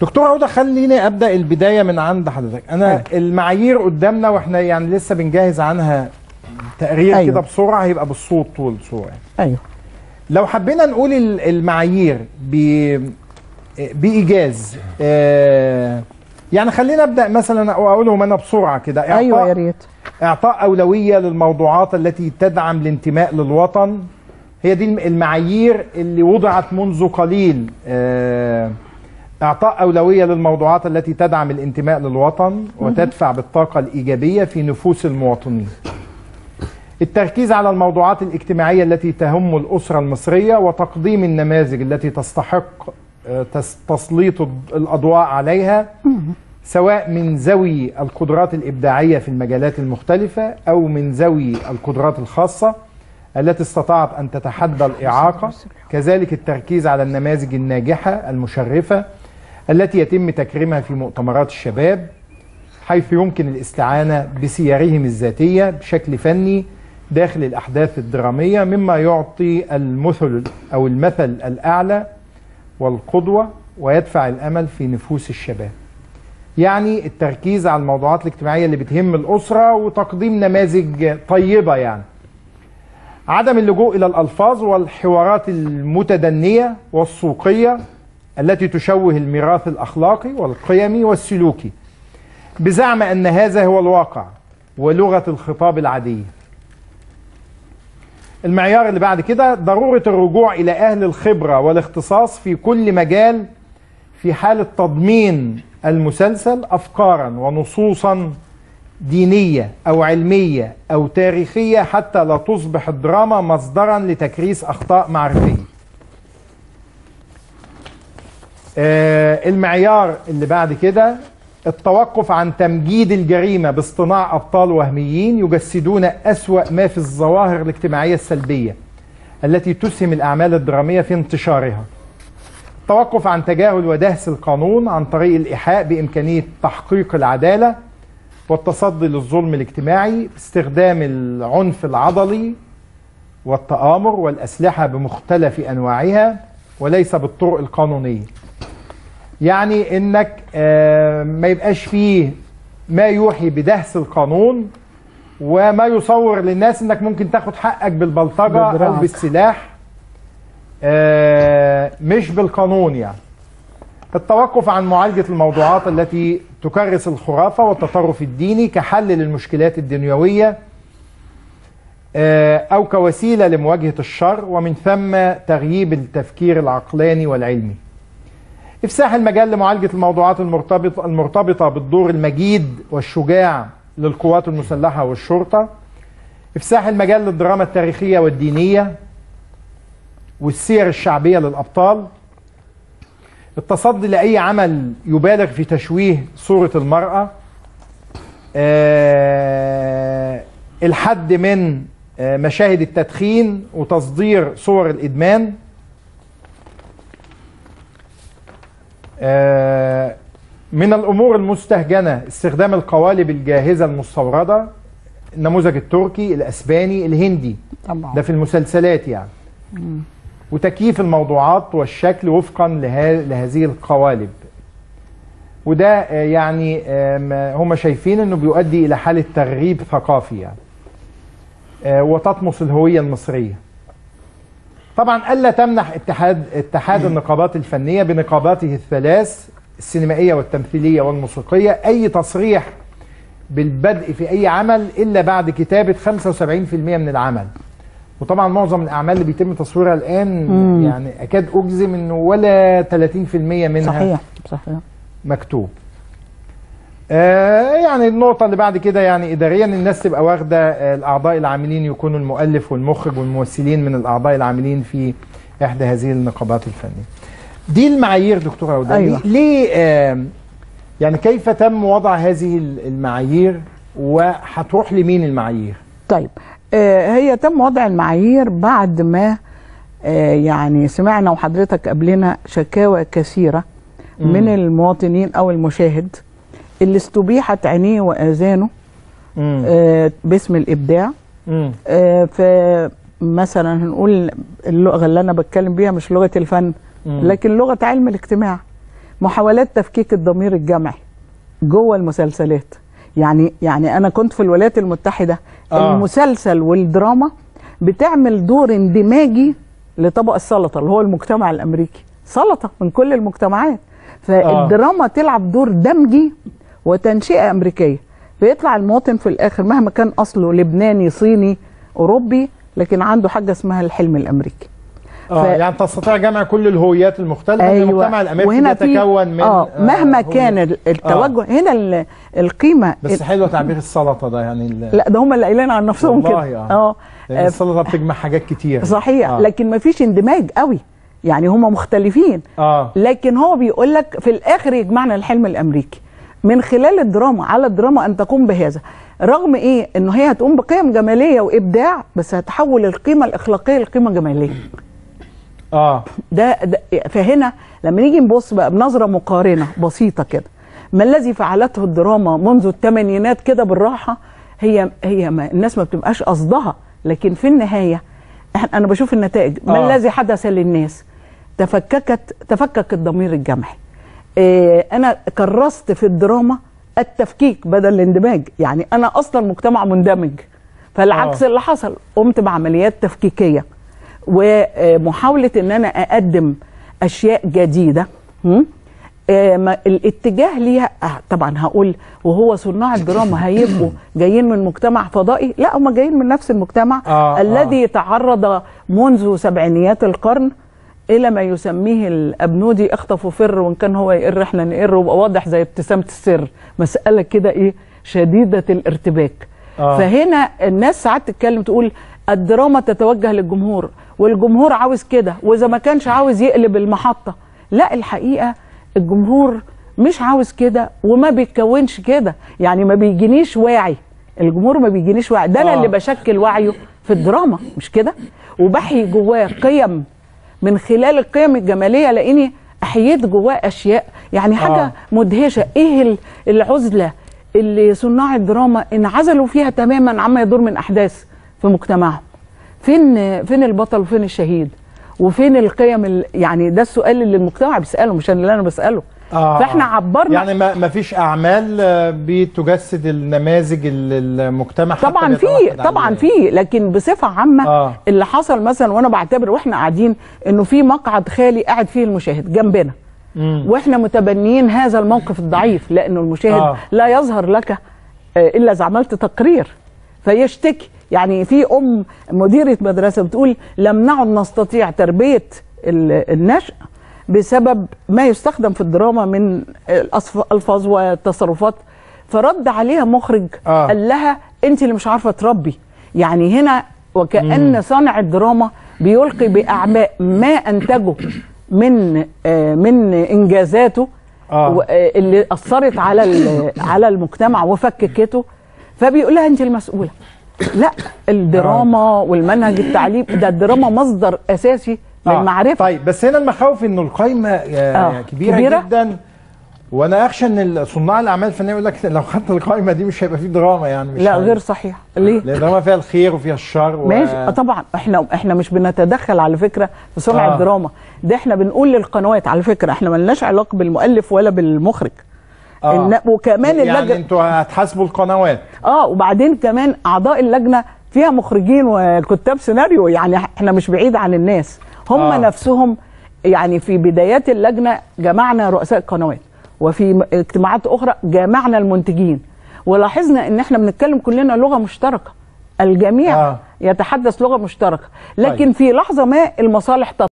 دكتور عودة، خليني أبدأ البداية من عند حضرتك. أنا المعايير قدامنا وإحنا يعني لسه بنجهز عنها تقرير كده بسرعة، هيبقى بالصوت طول صورة. لو حبينا نقول المعايير بإيجاز، يعني خلينا أبدأ مثلا أقولهم أنا بسرعة كده. أيوة يا ريت. إعطاء أولوية للموضوعات التي تدعم الانتماء للوطن، هي دي المعايير اللي وضعت منذ قليل. إعطاء أولوية للموضوعات التي تدعم الانتماء للوطن وتدفع بالطاقة الإيجابية في نفوس المواطنين. التركيز على الموضوعات الاجتماعية التي تهم الأسرة المصرية وتقديم النماذج التي تستحق تسليط الأضواء عليها، سواء من زاوية القدرات الإبداعية في المجالات المختلفة أو من زاوية القدرات الخاصة التي استطاعت أن تتحدى الإعاقة. كذلك التركيز على النماذج الناجحة المشرفة التي يتم تكريمها في مؤتمرات الشباب، حيث يمكن الاستعانة بسيرهم الذاتية بشكل فني داخل الأحداث الدرامية، مما يعطي المثل الأعلى والقدوة ويدفع الأمل في نفوس الشباب. يعني التركيز على الموضوعات الاجتماعية اللي بتهم الأسرة وتقديم نماذج طيبة. يعني عدم اللجوء إلى الألفاظ والحوارات المتدنية والسوقية التي تشوه الميراث الأخلاقي والقيمي والسلوكي بزعم أن هذا هو الواقع ولغة الخطاب العادية. المعيار اللي بعد كده ضرورة الرجوع إلى أهل الخبرة والاختصاص في كل مجال في حالة تضمين المسلسل أفكارا ونصوصا دينية أو علمية أو تاريخية حتى لا تصبح الدراما مصدرا لتكريس أخطاء معرفية. المعيار اللي بعد كده التوقف عن تمجيد الجريمة باصطناع أبطال وهميين يجسدون أسوأ ما في الظواهر الاجتماعية السلبية التي تسهم الأعمال الدرامية في انتشارها. التوقف عن تجاهل ودهس القانون عن طريق الإيحاء بإمكانية تحقيق العدالة والتصدي للظلم الاجتماعي باستخدام العنف العضلي والتآمر والأسلحة بمختلف أنواعها وليس بالطرق القانونية. يعني انك ما يبقاش فيه ما يوحي بدهس القانون وما يصور للناس انك ممكن تاخد حقك بالبلطجة او بالسلاح، مش بالقانون. يعني التوقف عن معالجة الموضوعات التي تكرس الخرافة والتطرف الديني كحل للمشكلات الدنيوية او كوسيلة لمواجهة الشر، ومن ثم تغييب التفكير العقلاني والعلمي. إفساح المجال لمعالجة الموضوعات المرتبطة بالدور المجيد والشجاع للقوات المسلحة والشرطة. إفساح المجال للدراما التاريخية والدينية والسير الشعبية للأبطال. التصدي لأي عمل يبالغ في تشويه صورة المرأة. الحد من مشاهد التدخين وتصدير صور الإدمان. من الأمور المستهجنة استخدام القوالب الجاهزة المستوردة، النموذج التركي، الأسباني، الهندي طبعا. ده في المسلسلات يعني. وتكييف الموضوعات والشكل وفقا لهذه القوالب، وده يعني هم شايفين أنه بيؤدي إلى حالة تغريب ثقافي يعني، وتطمس الهوية المصرية. طبعا ألا تمنح اتحاد النقابات الفنية بنقاباته الثلاث السينمائية والتمثيلية والموسيقية أي تصريح بالبدء في أي عمل إلا بعد كتابة 75% من العمل. وطبعا معظم الأعمال اللي بيتم تصويرها الآن يعني أكاد أجزم إنه ولا 30% منها صحيح مكتوب. يعني النقطة اللي بعد كده يعني إداريا الناس تبقى واخدة الأعضاء العاملين يكونوا المؤلف والمخرج والممثلين من الأعضاء العاملين في إحدى هذه النقابات الفنية. دي المعايير دكتورة عودة. أيوة. ليه يعني كيف تم وضع هذه المعايير وهتروح لمين المعايير؟ طيب هي تم وضع المعايير بعد ما يعني سمعنا وحضرتك قبلنا شكاوى كثيرة من المواطنين أو المشاهد اللي استبيحت عينيه وأذانه باسم الإبداع. فمثلا هنقول اللغة اللي أنا بتكلم بيها مش لغة الفن لكن لغة علم الاجتماع. محاولات تفكيك الضمير الجمعي جوه المسلسلات. يعني انا كنت في الولايات المتحده المسلسل والدراما بتعمل دور اندماجي لطبق السلطه اللي هو المجتمع الامريكي، سلطه من كل المجتمعات، فالدراما تلعب دور دمجي وتنشئه امريكيه، فيطلع المواطن في الاخر مهما كان اصله لبناني صيني اوروبي لكن عنده حاجه اسمها الحلم الامريكي. يعني تستطيع جمع كل الهويات المختلفه. أيوة. المجتمع الامريكي يتكون من مهما كان التوجه. هنا القيمه بس حلوه تعبير السلطه ده، يعني لا ده هم اللي قايلين عن نفسهم كده. السلطه بتجمع حاجات كتير صحيح، لكن ما فيش اندماج قوي، يعني هم مختلفين لكن هو بيقول لك في الاخر يجمعنا الحلم الامريكي من خلال الدراما. على الدراما ان تقوم بهذا، رغم ايه ان هي هتقوم بقيم جماليه وابداع، بس هتحول القيمه الاخلاقيه لقيمه جماليه. ده فهنا لما نيجي نبص بقى بنظره مقارنه بسيطه كده، ما الذي فعلته الدراما منذ الثمانينات كده بالراحه، هي ما الناس ما بتبقاش قصدها، لكن في النهايه انا بشوف النتائج. ما الذي حدث للناس؟ تفكك الضمير الجمعي. انا كرست في الدراما التفكيك بدل الاندماج، يعني انا اصلا مجتمع مندمج، فالعكس اللي حصل، قمت بعمليات تفكيكيه ومحاوله ان انا اقدم اشياء جديده. الاتجاه ليها طبعا هقول وهو صناع الدراما هيبقوا جايين من مجتمع فضائي؟ لا، هم جايين من نفس المجتمع الذي تعرض منذ سبعينيات القرن الى ما يسميه الابنودي اخطف وفر، وان كان هو يقر احنا نقر، ويبقى واضح زي ابتسامه السر، مساله كده ايه شديده الارتباك. فهنا الناس ساعات تتكلم تقول الدراما تتوجه للجمهور والجمهور عاوز كده، واذا ما كانش عاوز يقلب المحطه. لا، الحقيقه الجمهور مش عاوز كده وما بيتكونش كده، يعني ما بيجينيش واعي، الجمهور ما بيجينيش واعي، ده انا اللي بشكل وعيه في الدراما مش كده، وبحيي جواه قيم من خلال القيم الجماليه، لاني احييت جواه اشياء يعني حاجه مدهشه. ايه العزله اللي صناع الدراما انعزلوا فيها تماما عما يدور من احداث في مجتمعهم؟ فين البطل وفين الشهيد وفين القيم؟ يعني ده السؤال اللي المجتمع بيساله مش اللي انا بساله. فاحنا عبرنا، يعني ما فيش اعمال بتجسد النماذج المجتمع طبعا في لكن بصفه عامه اللي حصل مثلا، وانا بعتبر واحنا قاعدين انه في مقعد خالي قاعد فيه المشاهد جنبنا واحنا متبنيين هذا الموقف الضعيف، لانه المشاهد لا يظهر لك الا اذا عملت تقرير فيشتكي. يعني في مديره مدرسه بتقول لم نعد نستطيع تربيه النشء بسبب ما يستخدم في الدراما من الألفاظ والتصرفات، فرد عليها مخرج قال لها انت اللي مش عارفه تربي. يعني هنا وكأن صانع الدراما بيلقي بأعباء ما انتجه من انجازاته اللي اثرت على المجتمع وفككته، فبيقول لها انت المسؤوله. لا، الدراما والمنهج التعليم ده الدراما مصدر اساسي للمعرفة. طيب، بس هنا المخاوف انه القايمه كبيرة جدا، وانا اخشى ان صناع الاعمال الفنيه يقول لك لو خدت القايمه دي مش هيبقى في دراما، يعني مش لا غير صحيح. ليه؟ لان الدراما فيها الخير وفيها الشر ماشي. طبعا احنا مش بنتدخل على فكره في صنع الدراما ده، احنا بنقول للقنوات على فكره احنا مالناش علاقه بالمؤلف ولا بالمخرج. وكمان يعني انتوا هتحاسبوا القنوات. وبعدين كمان اعضاء اللجنه فيها مخرجين وكتاب سيناريو، يعني احنا مش بعيد عن الناس هم نفسهم. يعني في بدايات اللجنه جمعنا رؤساء القنوات، وفي اجتماعات اخرى جمعنا المنتجين، ولاحظنا ان احنا بنتكلم كلنا لغه مشتركه، الجميع يتحدث لغه مشتركه، لكن في لحظه ما المصالح تطلع.